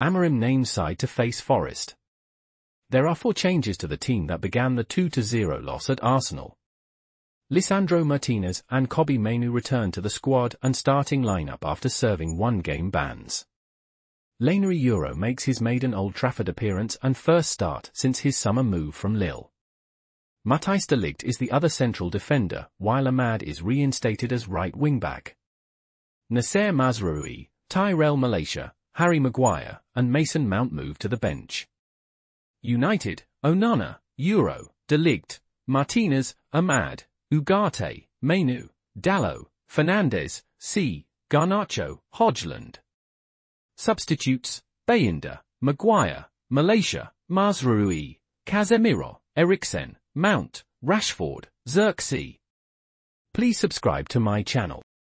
Amorim names side to face Forest. There are four changes to the team that began the 2-0 loss at Arsenal. Lisandro Martinez and Kobbie Mainoo returned to the squad and starting lineup after serving one-game bans. Leny Yoro makes his maiden Old Trafford appearance and first start since his summer move from Lille. Matthijs de Ligt is the other central defender, while Amad is reinstated as right wing-back. Noussair Mazraoui, Tyrell Malacia, Harry Maguire, and Mason Mount move to the bench. United, Onana, Yoro, de Ligt, Martinez, Amad, Ugarte, Mainoo, Dalot, Fernandes, Garnacho, Hojlund. Substitutes, Bayindir, Maguire, Malacia, Mazraoui, Casemiro, Eriksen, Mount, Rashford, Zirkzee. Please subscribe to my channel.